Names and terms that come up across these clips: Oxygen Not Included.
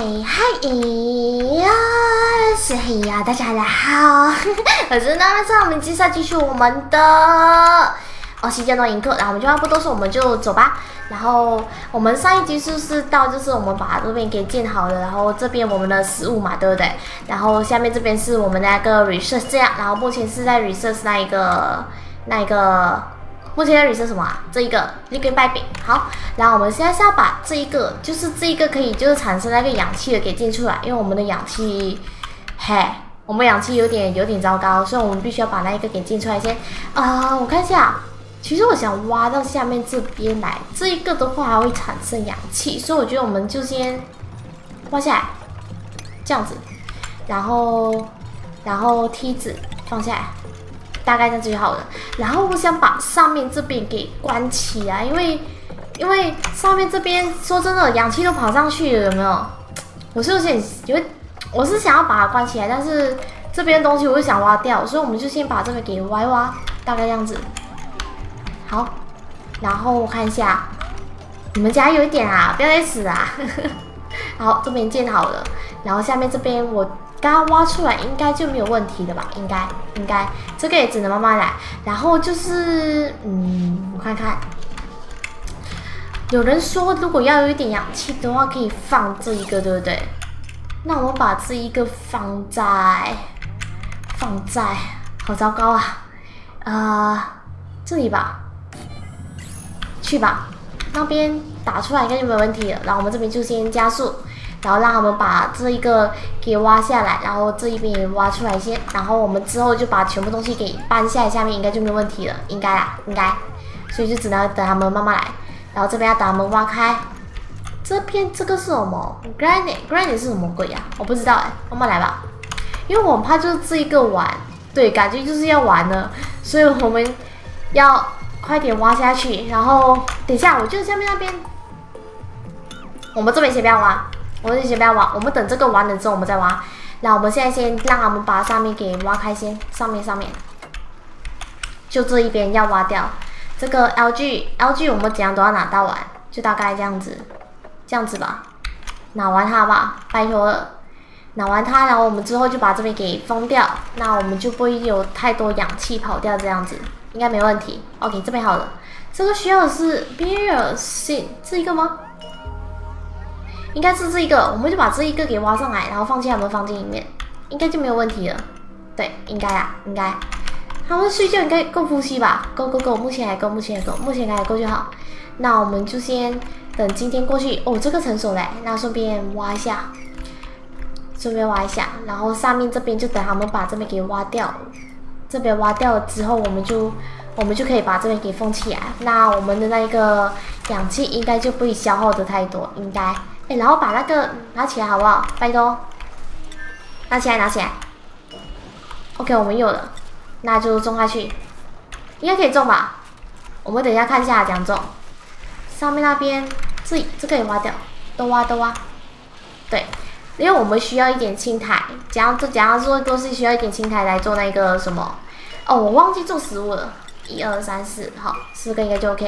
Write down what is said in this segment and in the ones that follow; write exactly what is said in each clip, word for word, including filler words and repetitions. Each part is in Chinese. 嗨嗨呀！大家好，我是娜娜桑，我们接下来继续我们的哦时间的影课，然后我们就话不多说，我们就走吧。然后我们上一集就是到，就是我们把这边给建好了，然后这边我们的食物嘛，对不对？然后下面这边是我们那个 research 这样，然后目前是在 research 那一个那一个。 目前在 research 什么啊？这一个 liquid piping 好，然后我们现在是要把这一个，就是这一个可以就是产生那个氧气的给建出来，因为我们的氧气，嘿，我们氧气有点有点糟糕，所以我们必须要把那一个给建出来先。啊、呃，我看一下，其实我想挖到下面这边来，这一个的话还会产生氧气，所以我觉得我们就先挖下来，这样子，然后然后梯子放下来。 大概这样就好了。然后我想把上面这边给关起来，因为因为上面这边说真的，氧气都跑上去了，有没有？我是有点有，我是想要把它关起来，但是这边的东西我又想挖掉，所以我们就先把这边给挖一挖，大概这样子。好，然后我看一下，你们家有一点啊，不要再死啊！好，这边建好了，然后下面这边我。 刚挖出来应该就没有问题了吧？应该，应该，这个也只能慢慢来。然后就是，嗯，我看看，有人说如果要有一点氧气的话，可以放这一个，对不对？那我们把这一个放在，放在，好糟糕啊！呃，这里吧，去吧，那边打出来应该就没有问题了。然后我们这边就先加速。 然后让他们把这一个给挖下来，然后这一边也挖出来先，然后我们之后就把全部东西给搬下来，下面应该就没有问题了，应该啦，应该，所以就只能等他们慢慢来。然后这边要等他们挖开，这片这个是什么 ？granite granite 是什么鬼呀、啊？我不知道哎、欸，慢慢来吧，因为我很怕就是这一个碗，对，感觉就是要完了，所以我们要快点挖下去。然后等一下，我就下面那边，我们这边先不要挖。 我们先不要挖，我们等这个完了之后我们再挖。那我们现在先让他们把上面给挖开先，上面上面，就这一边要挖掉。这个 L G L G 我们怎样都要拿到完，就大概这样子，这样子吧。拿完它吧，拜托了。拿完它，然后我们之后就把这边给封掉，那我们就不会有太多氧气跑掉，这样子应该没问题。OK， 这边好了。这个需要的是 beer seed 这一个吗？ 应该是这一个，我们就把这一个给挖上来，然后放进我们房间里面，应该就没有问题了。对，应该啦，应该。他们睡觉应该够呼吸吧？够够够，目前还够，目前还够，目前还够就好。那我们就先等今天过去哦，这个成熟嘞，那顺便挖一下，顺便挖一下，然后上面这边就等他们把这边给挖掉，这边挖掉了之后，我们就。 我们就可以把这边给封起来，那我们的那个氧气应该就不会消耗的太多，应该。哎，然后把那个拿起来好不好？拜托，拿起来，拿起来。OK， 我们有了，那就种下去，应该可以种吧？我们等一下看一下怎样种。上面那边，这里这个也挖掉，都挖都挖。对，因为我们需要一点青苔，怎样做怎样做都是需要一点青苔来做那个什么。哦，我忘记种食物了。 一二三四，好，四个应该就 OK，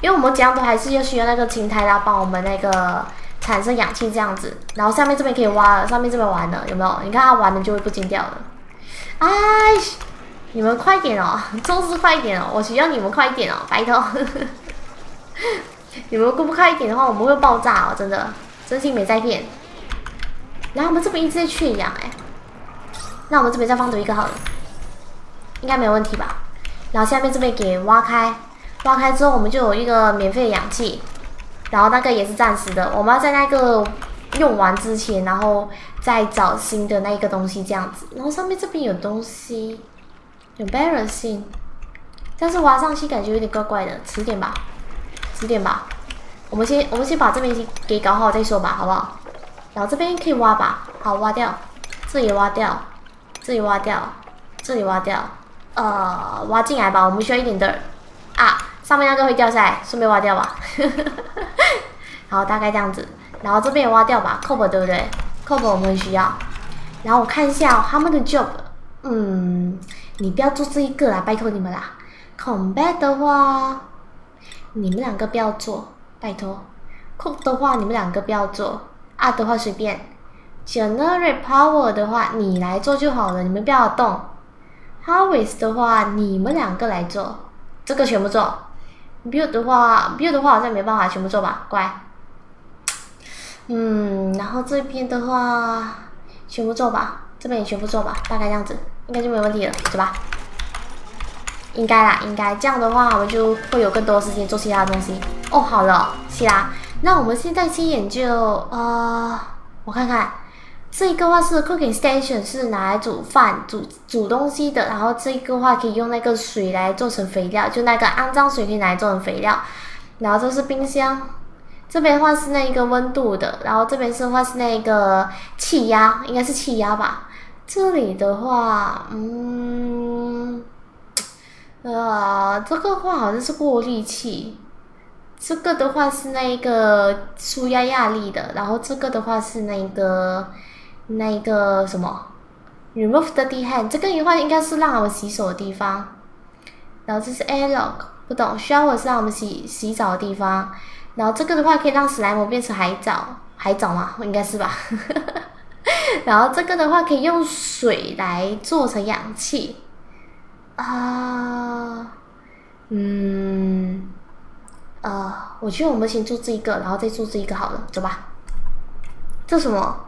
因为我们这样都还是要需要那个青苔来帮我们那个产生氧气这样子。然后上面这边可以挖了，上面这边完了，有没有？你看它完了就会不见掉了。哎，你们快点哦，做事快一点哦，我需要你们快一点哦，拜托。你们不快一点的话，我们会爆炸哦，真的，真心没在骗。然后我们这边一直在缺氧哎，那我们这边再放多一个好了，应该没有问题吧？ 然后下面这边给挖开，挖开之后我们就有一个免费的氧气，然后那个也是暂时的，我们要在那个用完之前，然后再找新的那一个东西这样子。然后上面这边有东西，有 barrel seed， 但是挖上去感觉有点怪怪的，迟点吧，迟点吧，我们先我们先把这边给搞好再说吧，好不好？然后这边可以挖吧，好挖掉，这里挖掉，这里挖掉，这里挖掉。 呃，挖进来吧，我们需要一点的啊，上面那个会掉下来，顺便挖掉吧。好，大概这样子，然后这边也挖掉吧 ，cover 对不对 ？cover 我们需要。然后我看一下、哦、他们的 job， 嗯，你不要做这一个啦，拜托你们啦。combat 的话，你们两个不要做，拜托。cook 的话，你们两个不要做。啊的话随便 ，generate power 的话你来做就好了，你们不要动。harvest 的话你们两个来做，这个全部做。build 的话 ，build 的话好像没办法全部做吧，乖。嗯，然后这边的话全部做吧，这边也全部做吧，大概这样子应该就没问题了，对吧？ 应该啦，应该这样的话，我们就会有更多时间做其他的东西哦。好了，是啦，那我们现在去研究呃，我看看，这个话是 cooking station 是拿来煮饭、煮煮东西的，然后这个话可以用那个水来做成肥料，就那个肮脏水可以拿来做成肥料。然后这是冰箱，这边的话是那一个温度的，然后这边是的话是那个气压，应该是气压吧。这里的话，嗯。 呃，这个话好像是过滤器，这个的话是那一个舒压压力的，然后这个的话是那个那一个什么 ，remove dirty hand， 这个的话应该是让我们洗手的地方，然后这是 air lock， 不懂 shower 是让我们洗洗澡的地方，然后这个的话可以让史莱姆变成海藻，海藻吗？应该是吧。然后这个的话可以用水来做成氧气。 啊， uh, 嗯，呃，我觉得我们先做这一个，然后再做这一个好了，走吧。这什么？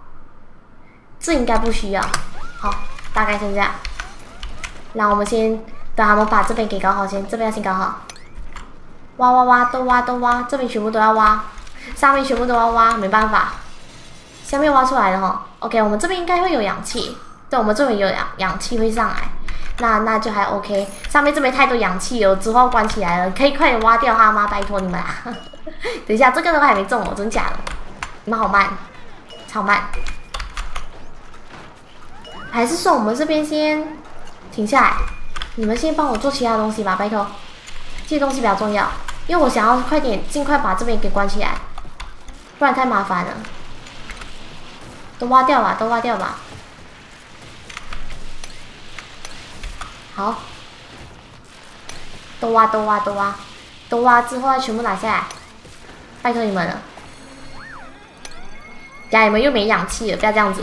这应该不需要。好，大概先这样。那我们先等他们把这边给搞好先，这边要先搞好。挖挖挖，都挖都挖，这边全部都要挖，上面全部都要挖，没办法。下面挖出来了哈。OK， 我们这边应该会有氧气，对，我们这边有氧氧气会上来。 那那就还 OK， 上面这边太多氧气了，之后关起来了，可以快点挖掉它吗？拜托你们啦！等一下，这个的话还没中哦，真假的？你们好慢，超慢。还是说我们这边先停下来，你们先帮我做其他东西吧，拜托。这些东西比较重要，因为我想要快点尽快把这边给关起来，不然太麻烦了。都挖掉吧，都挖掉吧。 好，都挖都挖都挖，都挖之后全部拿下来，拜托你们了。家里面又没氧气了，不要这样子，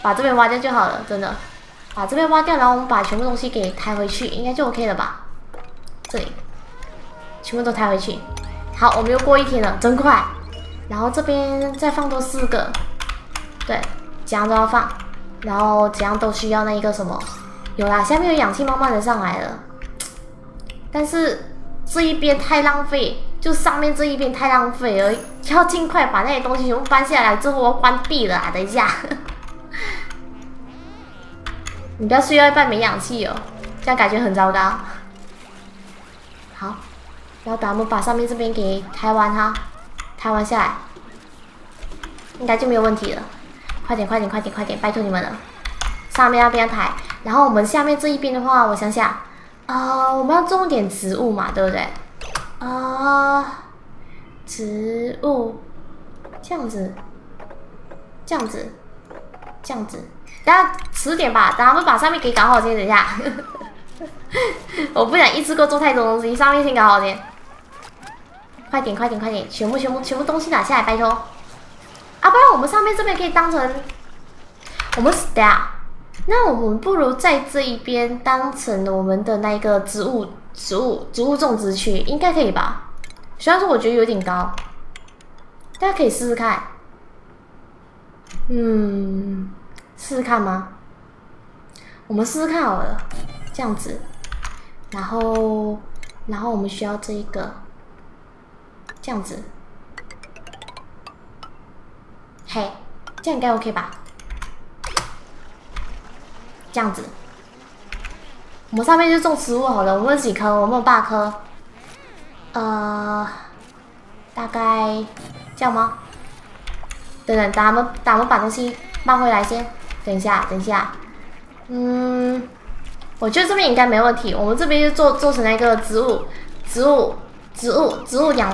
把这边挖掉就好了，真的。把这边挖掉，然后我们把全部东西给抬回去，应该就 OK 了吧？这里，全部都抬回去。好，我们又过一天了，真快。然后这边再放多四个，对，怎样都要放，然后怎样都需要那一个什么。 有啦，下面有氧气慢慢的上来了，但是这一边太浪费，就上面这一边太浪费了，要尽快把那些东西全部搬下来之后，我要关闭了啊！等一下，你不要睡到一半没氧气哦，这样感觉很糟糕。好，然后等我们把上面这边给抬完哈，抬完下来，应该就没有问题了。快点，快点，快点，快点，拜托你们了，上面那边抬。 然后我们下面这一边的话，我想想，啊、呃，我们要种点植物嘛，对不对？啊、呃，植物，这样子，这样子，这样子。等下迟点吧，等他们把上面给搞好先，等一下。我不想一次过做太多东西，上面先搞好先。快点，快点，快点，全部、全部、全部东西拿下来，拜托。啊，不然我们上面这边可以当成，我们等下。 那我们不如在这一边当成我们的那个植物、植物、植物种植区，应该可以吧？虽然说我觉得有点高，大家可以试试看。嗯，试试看吗？我们试试看好了，这样子。然后，然后我们需要这一个，这样子。嘿，这样应该 OK 吧？ 这样子，我们上面就种植物好了。我们有几棵？我们有八棵。呃，大概这样吗？等等，咱们咱们把东西搬回来先。等一下，等一下。嗯，我觉得这边应该没问题。我们这边就做做成那个植物、植物、植物、植物养、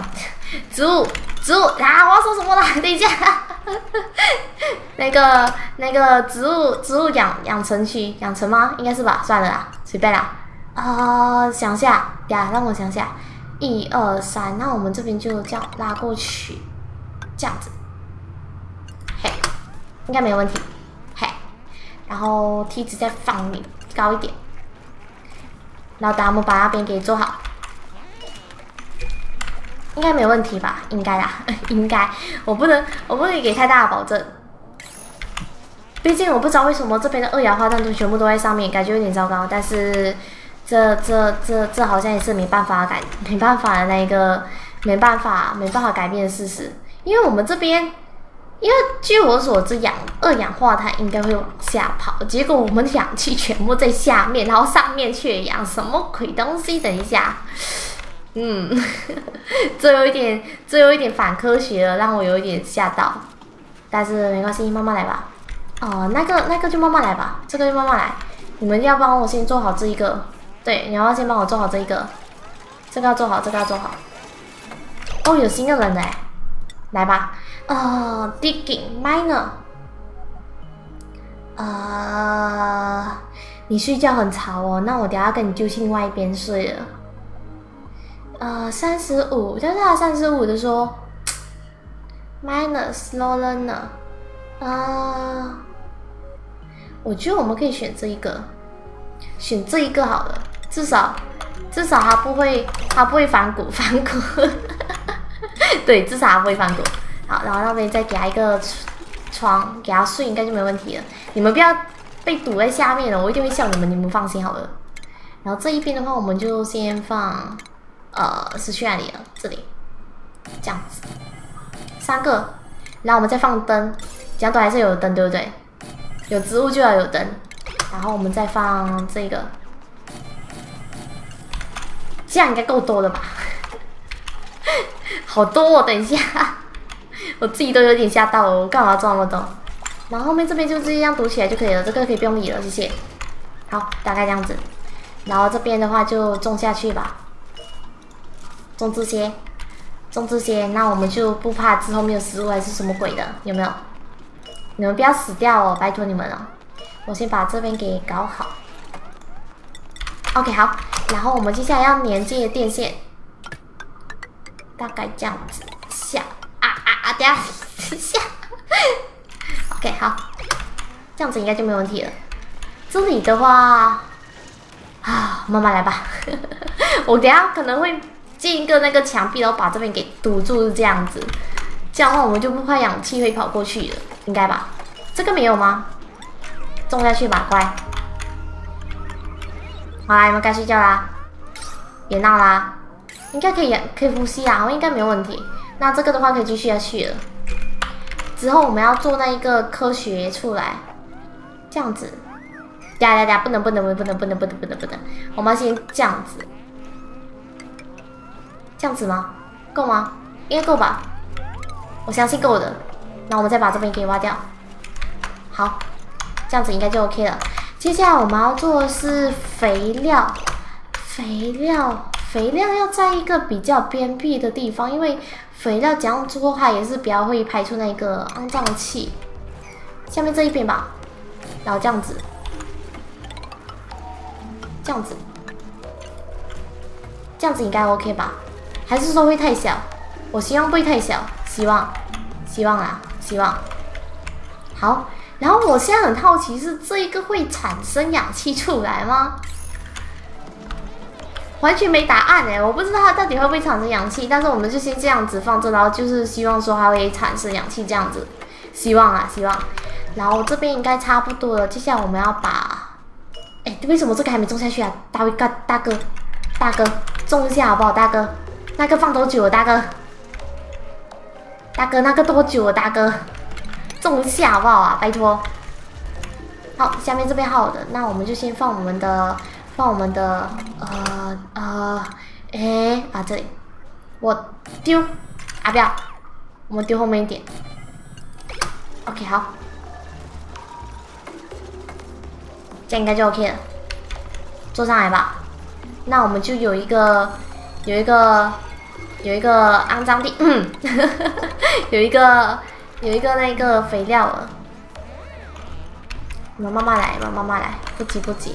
植物、植物啊！我要说什么了？等一下。 那个那个植物植物养养成区养成吗？应该是吧，算了啦，随便啦。呃，想下呀，让我想下，一二三，那我们这边就这样拉过去，这样子，应该没有问题。嘿，然后梯子再放高一点，然后达姆把那边给做好，应该没问题吧？应该啦，应该。我不能，我不能给太大的保证，毕竟我不知道为什么这边的二氧化碳都全部都在上面，感觉有点糟糕。但是这这这这好像也是没办法改，没办法的那一个，没办法没办法改变的事实，因为我们这边。 因为据我所知，氧二氧化碳应该会往下跑，结果我们的氧气全部在下面，然后上面缺氧，什么鬼东西？等一下，嗯，呵呵这有一点，这有一点反科学了，让我有一点吓到。但是没关系，慢慢来吧。哦，那个那个就慢慢来吧，这个就慢慢来。你们要帮我先做好这一个，对，你要先帮我做好这一个，这个要做好，这个要做好。哦，有新的人来，来吧。 呃 ，digging miner， 呃，你睡觉很吵哦，那我等下跟你就去另外一边睡了。呃， 三十五，但是他三十五的说 ，miner slow learner， 啊，我觉得我们可以选这一个，选这一个好了，至少至少他不会他不会反骨反骨，对，至少他不会反骨。 好，然后那边再给他一个床，给他睡，应该就没问题了。你们不要被堵在下面了，我一定会笑你们，你们放心好了。然后这一边的话，我们就先放，呃，是去哪里了？这里，这样子，三个。然后我们再放灯，这样都还是有灯，对不对？有植物就要有灯。然后我们再放这个，这样应该够多了吧？好多哦，等一下。 我自己都有点吓到了，我干嘛做那么多？然后后面这边就这样读起来就可以了，这个可以不用理了，谢谢。好，大概这样子。然后这边的话就种下去吧，种这些，种这些，那我们就不怕之后没有食物还是什么鬼的，有没有？你们不要死掉哦，拜托你们了。我先把这边给搞好。OK， 好。然后我们接下来要连接电线，大概这样子下。 啊，等下，等下 ，OK， 好，这样子应该就没问题了。这里的话，啊，慢慢来吧。我等下可能会建一个那个墙壁，然后把这边给堵住，这样子。这样的话，我们就不怕氧气会跑过去了，应该吧？这个没有吗？种下去吧，乖。好啦，你们该睡觉啦，别闹啦，应该可以，可以呼吸啊，应该没有问题。 那这个的话可以继续下去了。之后我们要做那一个科学出来，这样子，呀呀呀，不能不能不能不能不能不能不能，我们要先这样子，这样子吗？够吗？应该够吧，我相信够的。那我们再把这边给挖掉，好，这样子应该就 OK 了。接下来我们要做的是肥料，肥料。 肥料要在一个比较偏僻的地方，因为肥料怎样做的话也是比较会排出那个肮脏气。下面这一边吧，然后这样子，这样子，这样子应该 OK 吧？还是说会太小？我希望不会太小，希望，希望啦，希望。好，然后我现在很好奇，是这一个会产生氧气出来吗？ 完全没答案哎，我不知道它到底会不会产生氧气，但是我们就先这样子放着，然后就是希望说它会产生氧气这样子，希望啊希望。然后这边应该差不多了，接下来我们要把，哎，为什么这个还没种下去啊？大卫哥，大哥，大哥，种一下好不好？大哥，那个放多久了？大哥，大哥，那个多久了？大哥，种一下好不好啊？拜托。好，下面这边好的，那我们就先放我们的。 放我们的呃呃，哎、欸、啊这里，我丢啊不要，我们丢后面一点。OK 好，这样应该就 OK 了，坐上来吧。那我们就有一个有一个有一个肮脏地，嗯，有一个有一个那个肥料了。我们慢慢来，我们慢慢来，不急不急。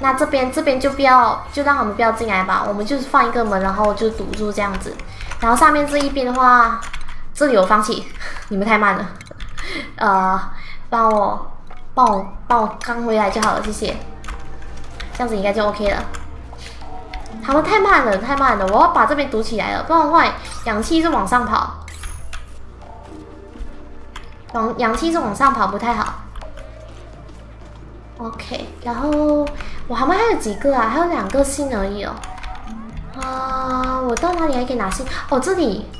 那这边这边就不要，就让他们不要进来吧。我们就是放一个门，然后就堵住这样子。然后上面这一边的话，这里我放弃，你们太慢了。呃，帮我帮我帮我扛回来就好了，谢谢。这样子应该就 OK 了。他们太慢了，太慢了，我要把这边堵起来了，不然的话氧气是往上跑，往氧气是往上跑不太好。OK， 然后我还没还有几个啊，还有两个星而已哦。啊、呃，我到哪里还可以拿星？哦，这里。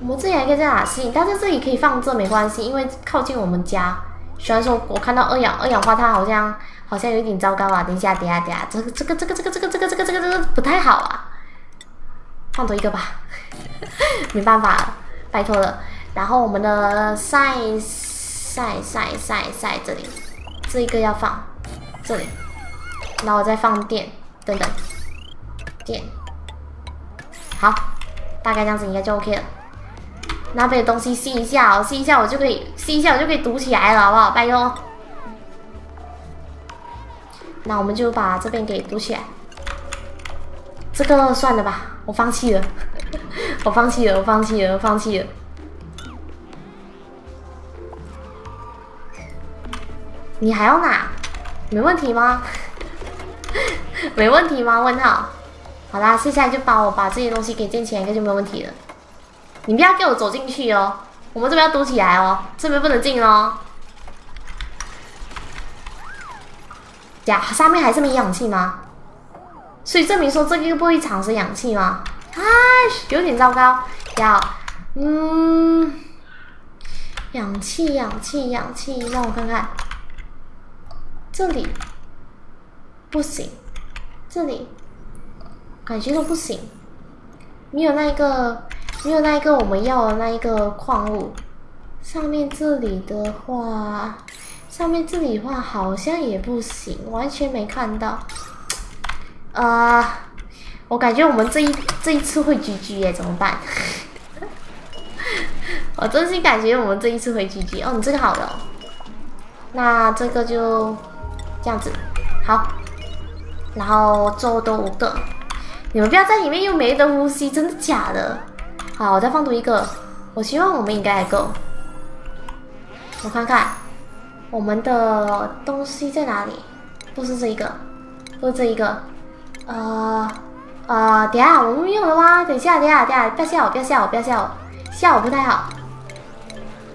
我们这里还可以再拿信，但是这里可以放这没关系，因为靠近我们家。虽然说我看到二氧二氧化碳好像好像有点糟糕啊，等一下等一下等一下，这个这个这个这个这个这个这个这个这个不太好啊，放多一个吧，没办法了，拜托了。然后我们的晒晒晒晒晒这里，这一个要放这里，然后我再放电，等等，电，好，大概这样子应该就 OK 了。 那边的东西吸一下哦，吸一下我就可以，吸一下我就可以堵起来了，好不好？拜托。那我们就把这边给堵起来。这个算了吧，我放弃了，我放弃了，我放弃了，我放弃了。你还要哪？没问题吗？没问题吗？问号。好啦，接下来就帮我把这些东西给建起来，应该就没有问题了。 你不要给我走进去哦！我们这边要堵起来哦，这边不能进哦。呀，上面还是没氧气吗？所以证明说这个不会产生氧气吗？啊，有点糟糕。要，嗯，氧气，氧气，氧气，让我看看，这里不行，这里感觉都不行，没有那个。 没有那一个我们要的那一个矿物，上面这里的话，上面这里的话好像也不行，完全没看到。呃，我感觉我们这一这一次会 G G 哎，怎么办？我真心感觉我们这一次会 G G 哦，你这个好了，那这个就这样子好，然后周都五个，你们不要在里面用没得呼吸，真的假的？ 好，我再放多一个。我希望我们应该还够。我看看，我们的东西在哪里？不是这一个，不是这一个。呃呃，等下我们没有了吗？等一下，等一下，等一下，不要吓我，不要吓我，不要吓我，吓我不太好。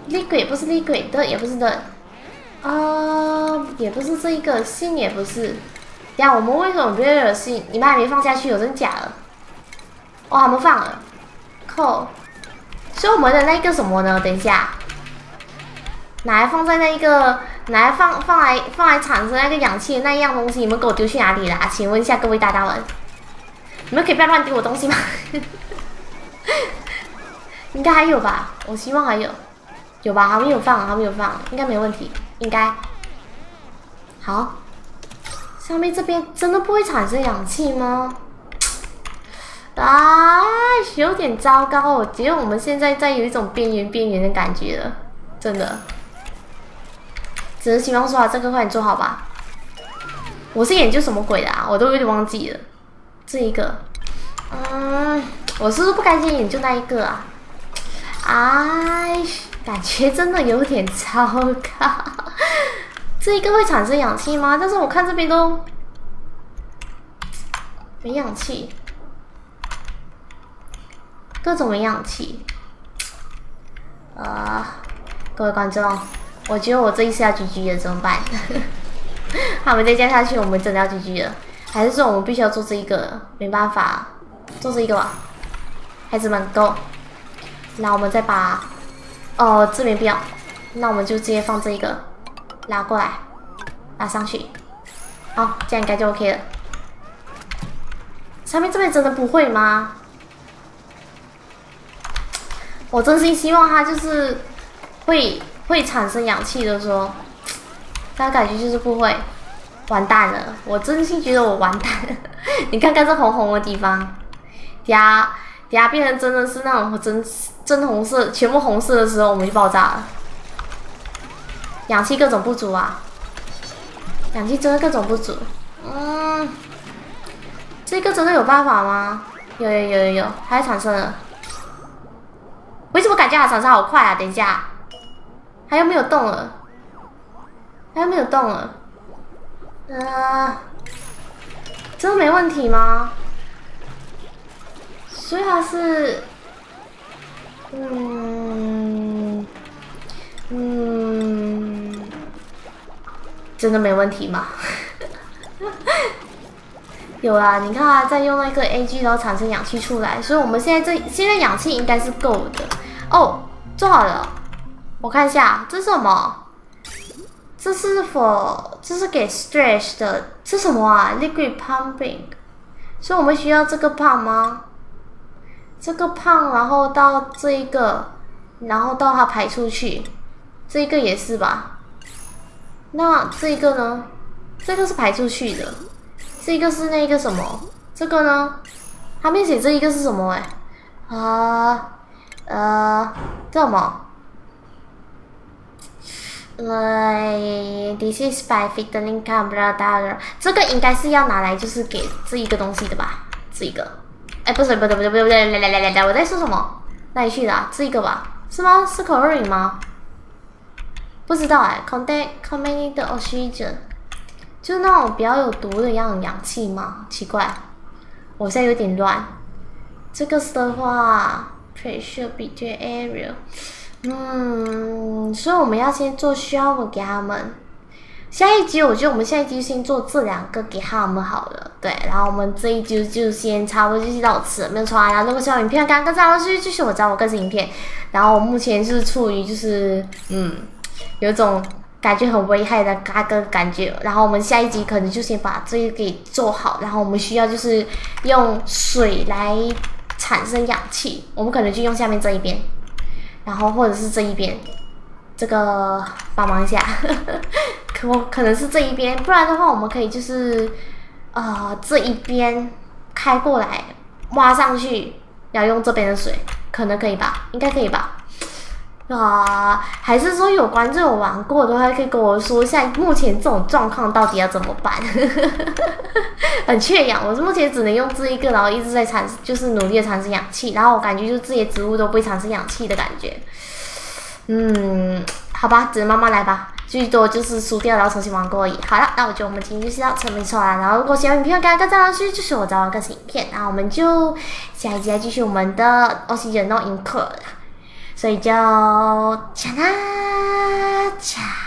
Liquid不是 Liquid 的，也不是的。呃，也不是这一个，信也不是。等下我们为什么不要有信？你们还没放下去，有真假了？哇，他们放了。 后，所以我们的那个什么呢？等一下，拿来放在那一个，拿来放放来放来产生那个氧气的那一样东西，你们给我丢去哪里啦？请问一下各位大大们，你们可以不要乱丢我东西吗？应该还有吧，我希望还有，有吧？还没有放，还没有放，应该没问题，应该。好，上面这边真的不会产生氧气吗？ 啊，有点糟糕，我觉得我们现在在有一种边缘边缘的感觉了，真的。只是希望说啊，这个快点做好吧。我是研究什么鬼的啊？我都有点忘记了。这一个，嗯，我是不是不该先研究那一个啊？哎，感觉真的有点糟糕。这一个会产生氧气吗？但是我看这边都没氧气。 各种没氧气，呃，各位观众，我觉得我这一次要 G G 了，怎么办？他们再加下去，我们真的要 G G 了，还是说我们必须要做这一个？没办法，做这一个吧，孩子们 ，Go！ 那我们再把，哦，这边不要，那我们就直接放这一个，拉过来，拉上去，好，这样应该就 OK 了。上面这边真的不会吗？ 我真心希望它就是会会产生氧气的说，但感觉就是不会，完蛋了！我真心觉得我完蛋了。你看看这红红的地方，呀呀变成真的是那种真真红色，全部红色的时候我们就爆炸了。氧气各种不足啊，氧气真的各种不足。嗯，这个真的有办法吗？有有有有有，它产生了。 为什么感觉它长得好快啊？等一下，它又没有动了，它没有动了。呃，真的没问题吗？所以它是，嗯嗯，真的没问题吗？有啦，你看啊，再用那个 A G， 然后产生氧气出来，所以我们现在这现在氧气应该是够的哦。做好了，我看一下这是什么？这是 for 这是给 stretch 的，这是什么啊 ？Liquid pumping， 所以我们需要这个 pump 吗？这个 pump， 然后到这一个，然后到它排出去，这一个也是吧？那这一个呢？这个是排出去的。这个是那个什么？这个呢？他没写这一个是什么哎、欸？啊呃，这么 ？Like this is by fiddling camera dollar。这个应该是要拿来就是给这一个东西的吧？这一个？哎、欸，不是，不对，不对，不对，不对，来来来来来，我在说什么？哪里去的、啊？这一个吧？是吗？是 chlorine 吗？不知道哎、欸。Contain contained oxygen。就是那种比较有毒的样氧气嘛，奇怪，我现在有点乱。这个是的话 ，pressure between area， 嗯，所以我们要先做 shower 给他们。下一集我觉得我们下一集就先做这两个给他们好了，对，然后我们这一集就先差不多就是到此，没有错啊。如果喜欢影片，刚刚刚就是就是我找我更新影片，然后我目前是处于就是嗯，有一种。感觉很危害的嘎个感觉，然后我们下一集可能就先把这个给做好，然后我们需要就是用水来产生氧气，我们可能就用下面这一边，然后或者是这一边，这个帮忙一下，可我可能是这一边，不然的话我们可以就是呃这一边开过来挖上去，要用这边的水，可能可以吧，应该可以吧。啊、呃，还是说有关这种玩过的话，可以跟我说一下，目前这种状况到底要怎么办？很缺氧，我是目前只能用这一个，然后一直在产，就是努力的产生氧气，然后我感觉就是这些植物都不会产生氧气的感觉。嗯，好吧，只能慢慢来吧，最多就是输掉然后重新玩过而已。好了，那我觉得我们今天就到这没错啦。然后如果喜欢影片，刚刚上去就是我找到更新影片，然后我们就下一集再继续我们的《Oxygen No Include》。所以就，恰啦恰。